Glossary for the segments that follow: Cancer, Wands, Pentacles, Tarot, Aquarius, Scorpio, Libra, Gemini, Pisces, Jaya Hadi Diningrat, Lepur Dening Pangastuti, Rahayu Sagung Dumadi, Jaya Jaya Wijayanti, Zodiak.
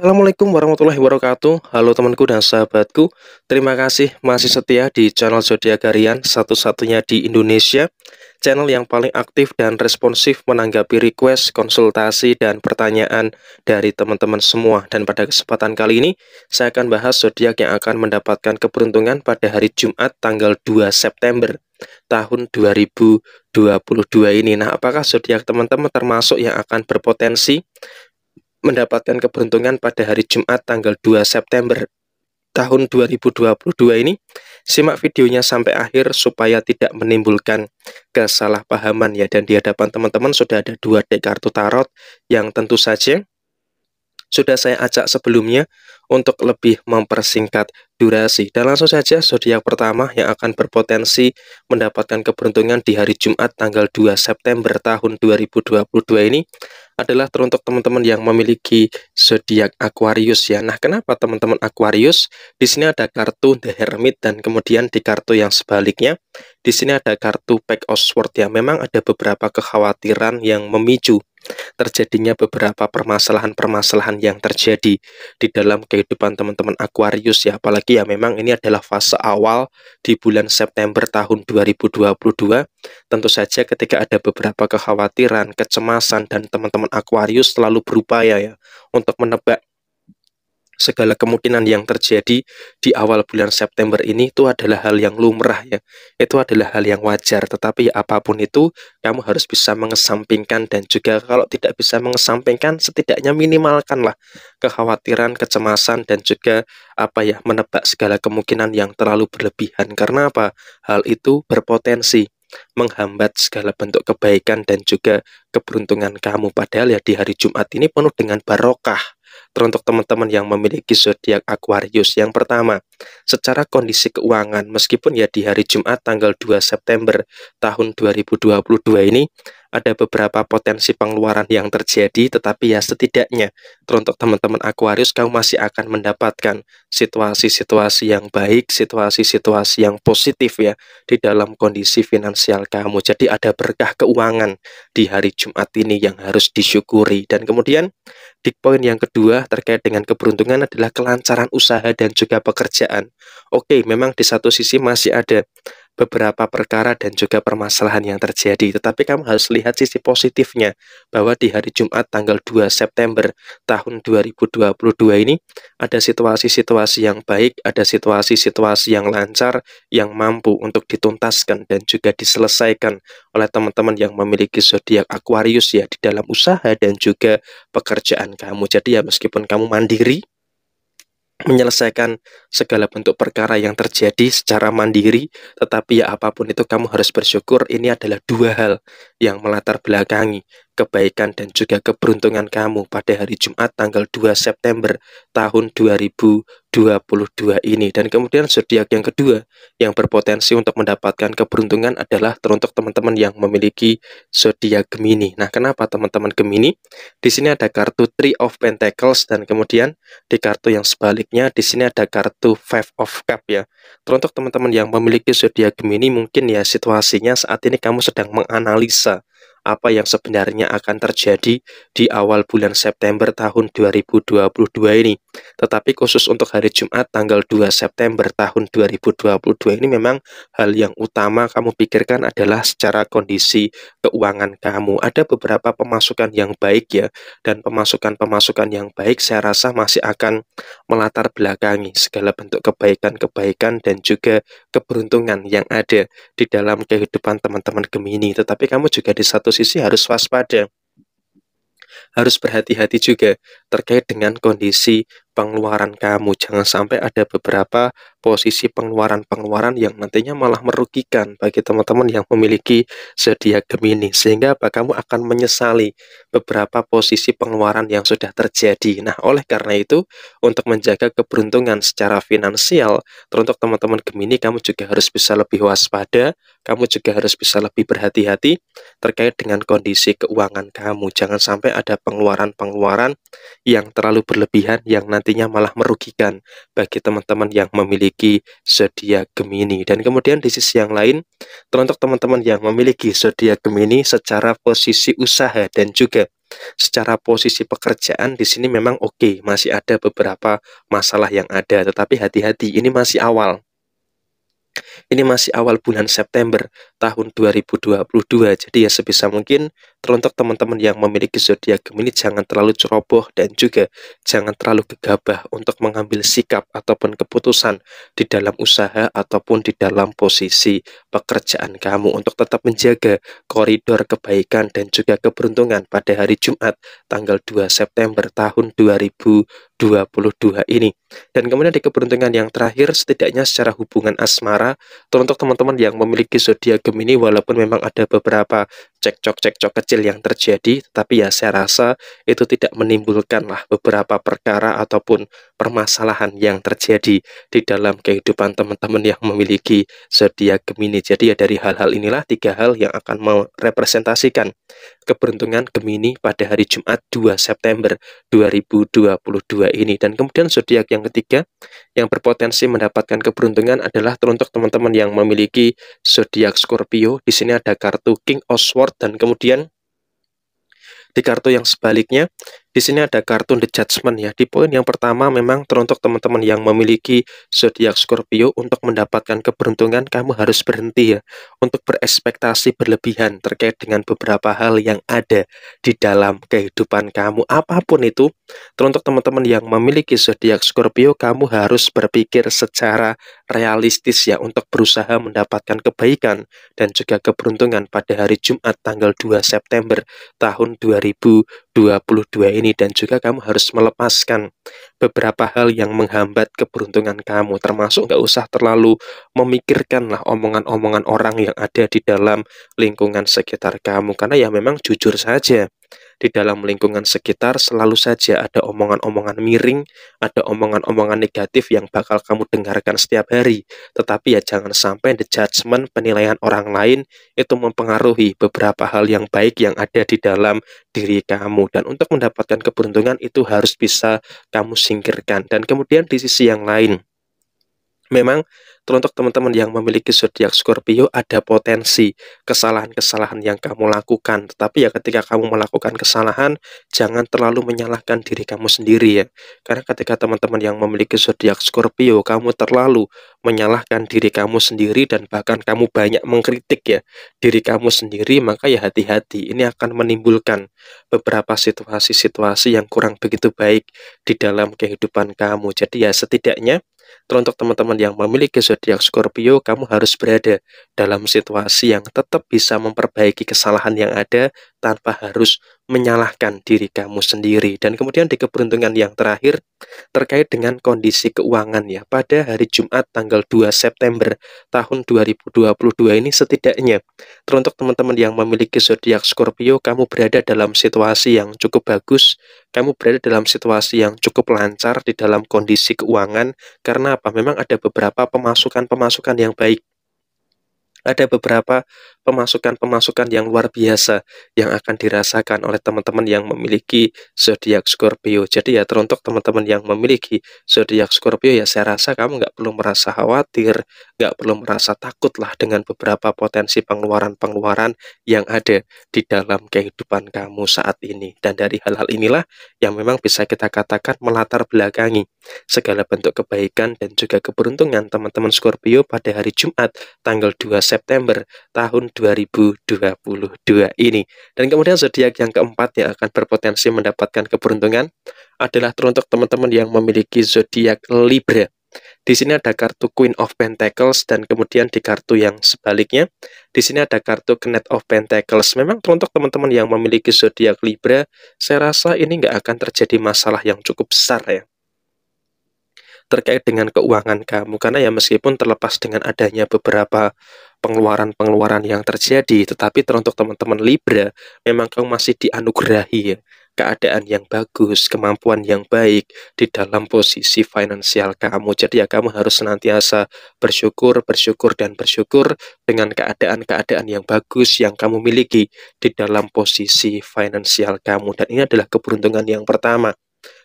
Assalamualaikum warahmatullahi wabarakatuh. Halo temanku dan sahabatku, terima kasih masih setia di channel Zodiak Harian, satu-satunya di Indonesia, channel yang paling aktif dan responsif menanggapi request, konsultasi, dan pertanyaan dari teman-teman semua. Dan pada kesempatan kali ini saya akan bahas zodiak yang akan mendapatkan keberuntungan pada hari Jumat tanggal 2 September tahun 2022 ini. Nah, apakah zodiak teman-teman termasuk yang akan berpotensi mendapatkan keberuntungan pada hari Jumat tanggal 2 September tahun 2022 ini? Simak videonya sampai akhir supaya tidak menimbulkan kesalahpahaman ya. Dan di hadapan teman-teman sudah ada dua dek kartu tarot yang tentu saja sudah saya ajak sebelumnya untuk lebih mempersingkat durasi. Dan langsung saja zodiak pertama yang akan berpotensi mendapatkan keberuntungan di hari Jumat tanggal 2 September tahun 2022 ini adalah teruntuk teman-teman yang memiliki zodiak Aquarius ya. Nah, kenapa teman-teman Aquarius? Di sini ada kartu The Hermit dan kemudian di kartu yang sebaliknya di sini ada kartu Page of Swords ya. Memang ada beberapa kekhawatiran yang memicu terjadinya beberapa permasalahan-permasalahan yang terjadi di dalam kehidupan teman-teman Aquarius ya. Apalagi ya memang ini adalah fase awal di bulan September tahun 2022. Tentu saja ketika ada beberapa kekhawatiran, kecemasan, dan teman-teman Aquarius selalu berupaya ya untuk menebak segala kemungkinan yang terjadi di awal bulan September ini, itu adalah hal yang lumrah ya. Itu adalah hal yang wajar. Tetapi apapun itu, kamu harus bisa mengesampingkan. Dan juga kalau tidak bisa mengesampingkan, setidaknya minimalkanlah kekhawatiran, kecemasan, dan juga menebak segala kemungkinan yang terlalu berlebihan. Karena apa? Hal itu berpotensi menghambat segala bentuk kebaikan dan juga keberuntungan kamu. Padahal ya di hari Jumat ini penuh dengan barokah teruntuk teman-teman yang memiliki zodiak Aquarius. Yang pertama, secara kondisi keuangan, meskipun ya di hari Jumat tanggal 2 September tahun 2022 ini ada beberapa potensi pengeluaran yang terjadi, tetapi ya setidaknya teruntuk teman-teman Aquarius kamu masih akan mendapatkan situasi-situasi yang baik, situasi-situasi yang positif ya di dalam kondisi finansial kamu. Jadi ada berkah keuangan di hari Jumat ini yang harus disyukuri. Dan kemudian di poin yang kedua terkait dengan keberuntungan adalah kelancaran usaha dan juga pekerjaan. Oke, memang di satu sisi masih ada beberapa perkara dan juga permasalahan yang terjadi, tetapi kamu harus lihat sisi positifnya bahwa di hari Jumat tanggal 2 September tahun 2022 ini ada situasi-situasi yang baik, ada situasi-situasi yang lancar yang mampu untuk dituntaskan dan juga diselesaikan oleh teman-teman yang memiliki zodiak Aquarius ya di dalam usaha dan juga pekerjaan kamu. Jadi ya meskipun kamu mandiri menyelesaikan segala bentuk perkara yang terjadi secara mandiri, tetapi ya apapun itu kamu harus bersyukur. Ini adalah dua hal yang melatar belakangi kebaikan dan juga keberuntungan kamu pada hari Jumat tanggal 2 September tahun 2022 ini. Dan kemudian zodiak yang kedua yang berpotensi untuk mendapatkan keberuntungan adalah teruntuk teman-teman yang memiliki zodiak Gemini. Nah, kenapa teman-teman Gemini? Di sini ada kartu Three of Pentacles dan kemudian di kartu yang sebaliknya di sini ada kartu Five of Cup ya. Teruntuk teman-teman yang memiliki zodiak Gemini, mungkin ya situasinya saat ini kamu sedang menganalisa apa yang sebenarnya akan terjadi di awal bulan September tahun 2022 ini. Tetapi khusus untuk hari Jumat tanggal 2 September tahun 2022 ini memang hal yang utama kamu pikirkan adalah secara kondisi keuangan kamu. Ada beberapa pemasukan yang baik ya, dan pemasukan-pemasukan yang baik saya rasa masih akan melatar belakangi segala bentuk kebaikan-kebaikan dan juga keberuntungan yang ada di dalam kehidupan teman-teman Gemini. Tetapi kamu juga di satu sisi harus waspada, harus berhati-hati juga terkait dengan kondisi pengeluaran kamu. Jangan sampai ada beberapa posisi pengeluaran-pengeluaran yang nantinya malah merugikan bagi teman-teman yang memiliki zodiak Gemini, sehingga kamu akan menyesali beberapa posisi pengeluaran yang sudah terjadi. Nah, oleh karena itu untuk menjaga keberuntungan secara finansial teruntuk teman-teman Gemini, kamu juga harus bisa lebih waspada, kamu juga harus bisa lebih berhati-hati terkait dengan kondisi keuangan kamu. Jangan sampai ada pengeluaran-pengeluaran yang terlalu berlebihan yang nanti pastinya malah merugikan bagi teman-teman yang memiliki zodiak Gemini. Dan kemudian di sisi yang lain, untuk teman-teman yang memiliki zodiak Gemini secara posisi usaha dan juga secara posisi pekerjaan di sini memang oke, masih ada beberapa masalah yang ada, tetapi hati-hati, ini masih awal. Ini masih awal bulan September tahun 2022. Jadi ya sebisa mungkin teruntuk teman-teman yang memiliki zodiak Gemini jangan terlalu ceroboh dan juga jangan terlalu gegabah untuk mengambil sikap ataupun keputusan di dalam usaha ataupun di dalam posisi pekerjaan kamu, untuk tetap menjaga koridor kebaikan dan juga keberuntungan pada hari Jumat tanggal 2 September tahun 2022 ini. Dan kemudian di keberuntungan yang terakhir, setidaknya secara hubungan asmara, untuk teman-teman yang memiliki zodiak Gemini, walaupun memang ada beberapa cekcok-cekcok kecil yang terjadi, tetapi ya saya rasa itu tidak menimbulkanlah beberapa perkara ataupun permasalahan yang terjadi di dalam kehidupan teman-teman yang memiliki zodiak Gemini. Jadi ya dari hal-hal inilah 3 hal yang akan merepresentasikan keberuntungan Gemini pada hari Jumat 2 September 2022 ini. Dan kemudian zodiak yang ketiga yang berpotensi mendapatkan keberuntungan adalah teruntuk teman-teman yang memiliki zodiak Scorpio. Di sini ada kartu King of Swords, dan kemudian di kartu yang sebaliknya, di sini ada kartu The Judgment ya. Di poin yang pertama, memang teruntuk teman-teman yang memiliki zodiak Scorpio, untuk mendapatkan keberuntungan kamu harus berhenti ya untuk berespektasi berlebihan terkait dengan beberapa hal yang ada di dalam kehidupan kamu. Apapun itu, teruntuk teman-teman yang memiliki zodiak Scorpio, kamu harus berpikir secara realistis ya untuk berusaha mendapatkan kebaikan dan juga keberuntungan pada hari Jumat tanggal 2 September tahun 2022 ini. Dan juga kamu harus melepaskan beberapa hal yang menghambat keberuntungan kamu, termasuk nggak usah terlalu memikirkanlah omongan-omongan orang yang ada di dalam lingkungan sekitar kamu, karena ya memang jujur saja di dalam lingkungan sekitar selalu saja ada omongan-omongan miring, ada omongan-omongan negatif yang bakal kamu dengarkan setiap hari. Tetapi ya jangan sampai the judgment, penilaian orang lain itu mempengaruhi beberapa hal yang baik yang ada di dalam diri kamu. Dan untuk mendapatkan keberuntungan itu harus bisa kamu singkirkan. Dan kemudian di sisi yang lain, memang teruntuk teman-teman yang memiliki zodiak Scorpio ada potensi kesalahan-kesalahan yang kamu lakukan. Tetapi ya ketika kamu melakukan kesalahan, jangan terlalu menyalahkan diri kamu sendiri ya. Karena ketika teman-teman yang memiliki zodiak Scorpio, kamu terlalu menyalahkan diri kamu sendiri dan bahkan kamu banyak mengkritik ya diri kamu sendiri, maka ya hati-hati. Ini akan menimbulkan beberapa situasi-situasi yang kurang begitu baik di dalam kehidupan kamu. Jadi ya setidaknya teruntuk teman-teman yang memiliki zodiak Scorpio, kamu harus berada dalam situasi yang tetap bisa memperbaiki kesalahan yang ada tanpa harus menyalahkan diri kamu sendiri. Dan kemudian di keberuntungan yang terakhir terkait dengan kondisi keuangan ya, pada hari Jumat tanggal 2 September tahun 2022 ini, setidaknya teruntuk teman-teman yang memiliki zodiak Scorpio, kamu berada dalam situasi yang cukup bagus, kamu berada dalam situasi yang cukup lancar di dalam kondisi keuangan. Karena apa? Memang ada beberapa pemasukan-pemasukan yang baik, ada beberapa pemasukan-pemasukan yang luar biasa yang akan dirasakan oleh teman-teman yang memiliki zodiak Scorpio. Jadi ya teruntuk teman-teman yang memiliki zodiak Scorpio, ya saya rasa kamu nggak perlu merasa khawatir, nggak perlu merasa takutlah dengan beberapa potensi pengeluaran-pengeluaran yang ada di dalam kehidupan kamu saat ini. Dan dari hal-hal inilah yang memang bisa kita katakan melatar belakangi segala bentuk kebaikan dan juga keberuntungan teman-teman Scorpio pada hari Jumat tanggal 2 September tahun 2022 ini. Dan kemudian zodiak yang keempat yang akan berpotensi mendapatkan keberuntungan adalah teruntuk teman-teman yang memiliki zodiak Libra. Di sini ada kartu Queen of Pentacles, dan kemudian di kartu yang sebaliknya, di sini ada kartu Knight of Pentacles. Memang teruntuk teman-teman yang memiliki zodiak Libra, saya rasa ini nggak akan terjadi masalah yang cukup besar ya terkait dengan keuangan kamu, karena ya meskipun terlepas dengan adanya beberapa pengeluaran-pengeluaran yang terjadi, tetapi teruntuk teman-teman Libra, memang kamu masih dianugerahi ya keadaan yang bagus, kemampuan yang baik di dalam posisi finansial kamu. Jadi ya kamu harus senantiasa bersyukur, bersyukur, dan bersyukur dengan keadaan-keadaan yang bagus yang kamu miliki di dalam posisi finansial kamu. Dan ini adalah keberuntungan yang pertama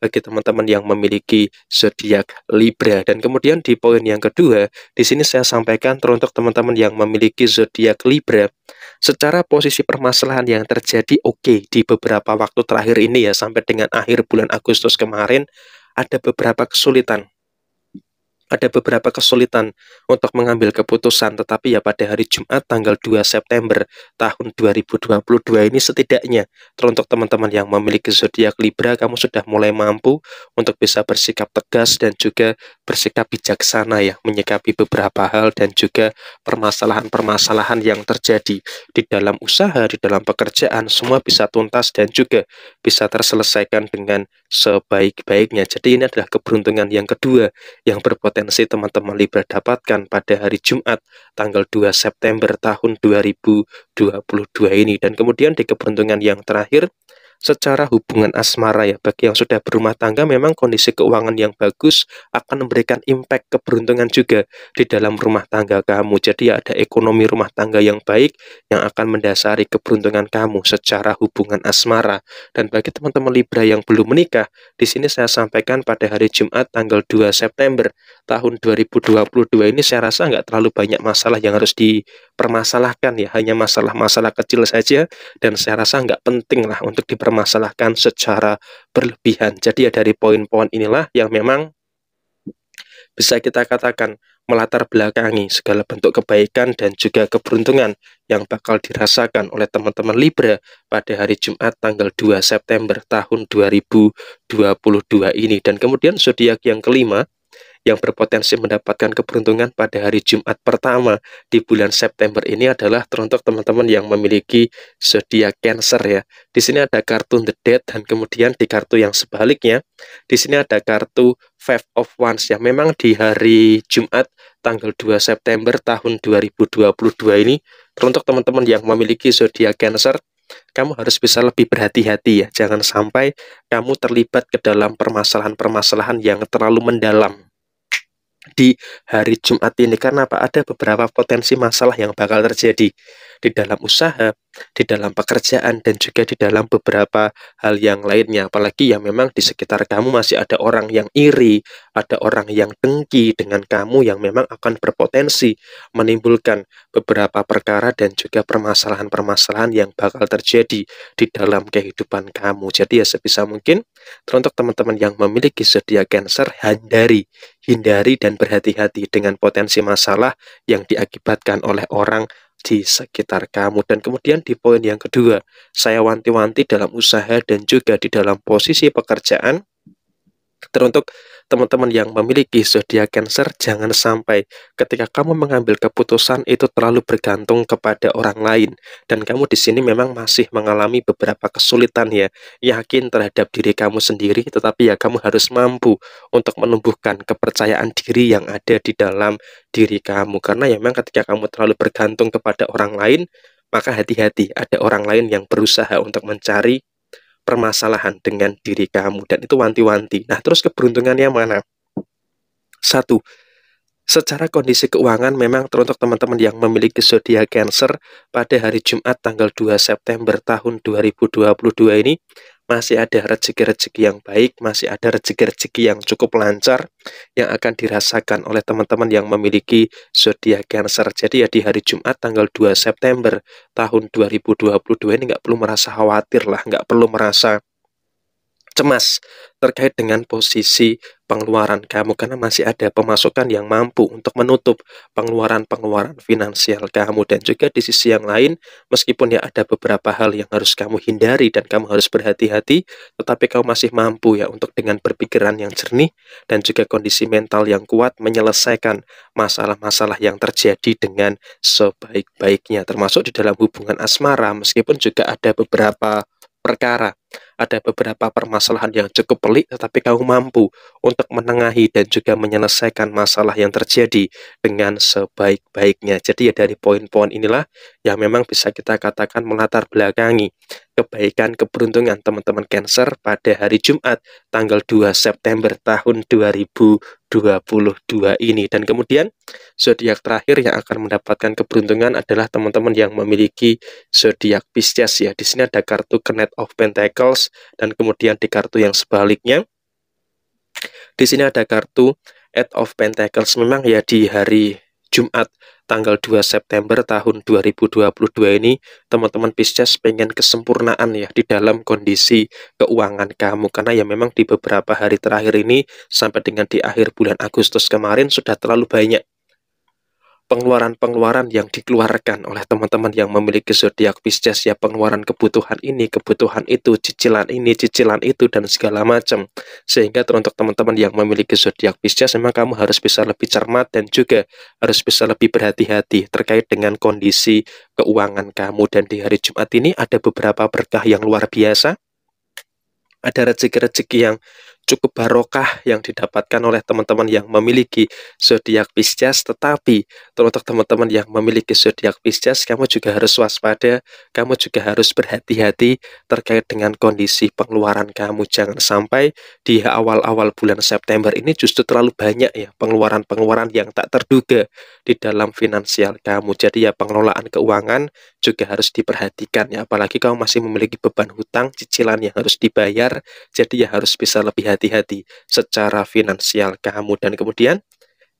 bagi teman-teman yang memiliki zodiak Libra. Dan kemudian di poin yang kedua, di sini saya sampaikan teruntuk teman-teman yang memiliki zodiak Libra, secara posisi permasalahan yang terjadi oke di beberapa waktu terakhir ini ya, sampai dengan akhir bulan Agustus kemarin, ada beberapa kesulitan. Ada beberapa kesulitan untuk mengambil keputusan, tetapi ya pada hari Jumat tanggal 2 September tahun 2022 ini setidaknya teruntuk teman-teman yang memiliki zodiak Libra, kamu sudah mulai mampu untuk bisa bersikap tegas dan juga bersikap bijaksana ya, menyikapi beberapa hal dan juga permasalahan-permasalahan yang terjadi di dalam usaha, di dalam pekerjaan, semua bisa tuntas dan juga bisa terselesaikan dengan sebaik-baiknya. Jadi ini adalah keberuntungan yang kedua yang berpotensi teman-teman Libra dapatkan pada hari Jumat tanggal 2 September tahun 2022 ini. Dan kemudian di keberuntungan yang terakhir, secara hubungan asmara ya, bagi yang sudah berumah tangga memang kondisi keuangan yang bagus akan memberikan impact keberuntungan juga di dalam rumah tangga kamu. Jadi ya, ada ekonomi rumah tangga yang baik yang akan mendasari keberuntungan kamu secara hubungan asmara. Dan bagi teman-teman Libra yang belum menikah, di sini saya sampaikan pada hari Jumat tanggal 2 September tahun 2022 ini saya rasa nggak terlalu banyak masalah yang harus dipermasalahkan ya, hanya masalah-masalah kecil saja dan saya rasa nggak penting lah untuk dipermasalahkan secara berlebihan. Jadi ya, dari poin-poin inilah yang memang bisa kita katakan melatar belakangi segala bentuk kebaikan dan juga keberuntungan yang bakal dirasakan oleh teman-teman Libra pada hari Jumat tanggal 2 September tahun 2022 ini. Dan kemudian zodiak yang kelima yang berpotensi mendapatkan keberuntungan pada hari Jumat pertama di bulan September ini adalah teruntuk teman-teman yang memiliki zodiak Cancer ya. Di sini ada kartu The Death dan kemudian di kartu yang sebaliknya di sini ada kartu Five of Wands yang memang di hari Jumat tanggal 2 September tahun 2022 ini teruntuk teman-teman yang memiliki zodiak Cancer, kamu harus bisa lebih berhati-hati ya. Jangan sampai kamu terlibat ke dalam permasalahan-permasalahan yang terlalu mendalam di hari Jumat ini, karena apa? Ada beberapa potensi masalah yang bakal terjadi di dalam usaha, di dalam pekerjaan, dan juga di dalam beberapa hal yang lainnya. Apalagi yang memang di sekitar kamu masih ada orang yang iri, ada orang yang dengki dengan kamu yang memang akan berpotensi menimbulkan beberapa perkara dan juga permasalahan-permasalahan yang bakal terjadi di dalam kehidupan kamu. Jadi ya sebisa mungkin teruntuk teman-teman yang memiliki zodiak Cancer, hindari dan berhati-hati dengan potensi masalah yang diakibatkan oleh orang di sekitar kamu. Dan kemudian di poin yang kedua, saya wanti-wanti dalam usaha dan juga di dalam posisi pekerjaan, teruntuk teman-teman yang memiliki zodiak Cancer, jangan sampai ketika kamu mengambil keputusan itu terlalu bergantung kepada orang lain. Dan kamu di sini memang masih mengalami beberapa kesulitan ya, yakin terhadap diri kamu sendiri, tetapi ya kamu harus mampu untuk menumbuhkan kepercayaan diri yang ada di dalam diri kamu. Karena ya memang ketika kamu terlalu bergantung kepada orang lain, maka hati-hati, ada orang lain yang berusaha untuk mencari permasalahan dengan diri kamu, dan itu wanti-wanti. Nah, terus keberuntungannya mana? Satu, secara kondisi keuangan memang teruntuk teman-teman yang memiliki zodiak Cancer pada hari Jumat tanggal 2 September tahun 2022 ini masih ada rezeki-rezeki yang baik, masih ada rezeki-rezeki yang cukup lancar yang akan dirasakan oleh teman-teman yang memiliki zodiak Cancer. Jadi ya di hari Jumat tanggal 2 September tahun 2022 ini nggak perlu merasa khawatir lah, nggak perlu merasa cemas terkait dengan posisi pengeluaran kamu, karena masih ada pemasukan yang mampu untuk menutup pengeluaran-pengeluaran finansial kamu. Dan juga di sisi yang lain, meskipun ya ada beberapa hal yang harus kamu hindari dan kamu harus berhati-hati, tetapi kamu masih mampu ya untuk dengan berpikiran yang jernih dan juga kondisi mental yang kuat menyelesaikan masalah-masalah yang terjadi dengan sebaik-baiknya, termasuk di dalam hubungan asmara. Meskipun juga ada beberapa perkara, ada beberapa permasalahan yang cukup pelik, tetapi kamu mampu untuk menengahi dan juga menyelesaikan masalah yang terjadi dengan sebaik-baiknya. Jadi ya dari poin-poin inilah yang memang bisa kita katakan melatar belakangi kebaikan keberuntungan teman-teman Cancer pada hari Jumat tanggal 2 September tahun 2022 ini. Dan kemudian zodiak terakhir yang akan mendapatkan keberuntungan adalah teman-teman yang memiliki zodiak Pisces ya. Di sini ada kartu Knight of Pentacles dan kemudian di kartu yang sebaliknya Di sini ada kartu Eight of Pentacles. Memang ya di hari Jumat tanggal 2 September tahun 2022 ini teman-teman Pisces pengen kesempurnaan ya di dalam kondisi keuangan kamu, karena ya memang di beberapa hari terakhir ini sampai dengan di akhir bulan Agustus kemarin sudah terlalu banyak pengeluaran-pengeluaran yang dikeluarkan oleh teman-teman yang memiliki zodiak Pisces ya, pengeluaran kebutuhan ini, kebutuhan itu, cicilan ini, cicilan itu, dan segala macam. Sehingga untuk teman-teman yang memiliki zodiak Pisces, memang kamu harus bisa lebih cermat dan juga harus bisa lebih berhati-hati terkait dengan kondisi keuangan kamu. Dan di hari Jumat ini ada beberapa berkah yang luar biasa. Ada rezeki-rezeki yang cukup barokah yang didapatkan oleh teman-teman yang memiliki zodiak Pisces, tetapi untuk teman-teman yang memiliki zodiak Pisces, kamu juga harus waspada, kamu juga harus berhati-hati terkait dengan kondisi pengeluaran kamu. Jangan sampai di awal-awal bulan September ini justru terlalu banyak ya pengeluaran-pengeluaran yang tak terduga di dalam finansial kamu. Jadi ya pengelolaan keuangan juga harus diperhatikan ya, apalagi kamu masih memiliki beban hutang, cicilan yang harus dibayar. Jadi ya harus bisa lebih hati-hati secara finansial kamu. Dan kemudian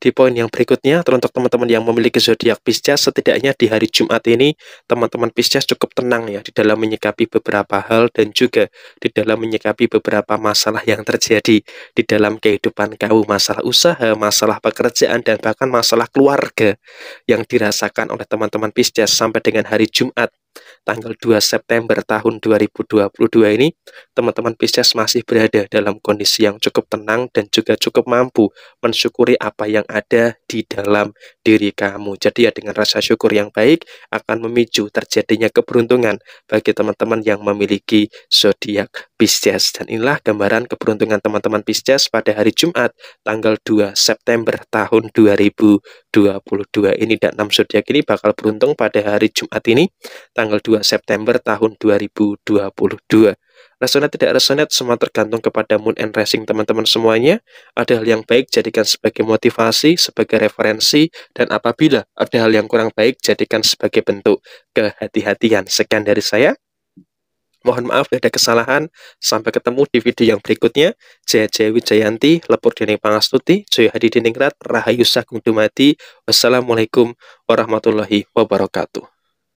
di poin yang berikutnya, untuk teman-teman yang memiliki zodiak Pisces, setidaknya di hari Jumat ini teman-teman Pisces cukup tenang ya di dalam menyikapi beberapa hal dan juga di dalam menyikapi beberapa masalah yang terjadi di dalam kehidupan kamu, masalah usaha, masalah pekerjaan, dan bahkan masalah keluarga yang dirasakan oleh teman-teman Pisces sampai dengan hari Jumat tanggal 2 September tahun 2022 ini. Teman-teman Pisces masih berada dalam kondisi yang cukup tenang dan juga cukup mampu mensyukuri apa yang ada di dalam diri kamu. Jadi ya dengan rasa syukur yang baik akan memicu terjadinya keberuntungan bagi teman-teman yang memiliki zodiak Pisces. Dan inilah gambaran keberuntungan teman-teman Pisces pada hari Jumat tanggal 2 September tahun 2022 ini. Dan 6 zodiak ini bakal beruntung pada hari Jumat ini tanggal 2 September tahun 2022. Resonate tidak resonate semua tergantung kepada moon and rising teman-teman semuanya. Ada hal yang baik jadikan sebagai motivasi, sebagai referensi, dan apabila ada hal yang kurang baik jadikan sebagai bentuk kehati-hatian. Sekian dari saya. Mohon maaf ada kesalahan. Sampai ketemu di video yang berikutnya. Jaya Jaya Wijayanti, Lepur Dening Pangastuti, Jaya Hadi Diningrat, Rahayu Sagung Dumadi. Wassalamualaikum warahmatullahi wabarakatuh.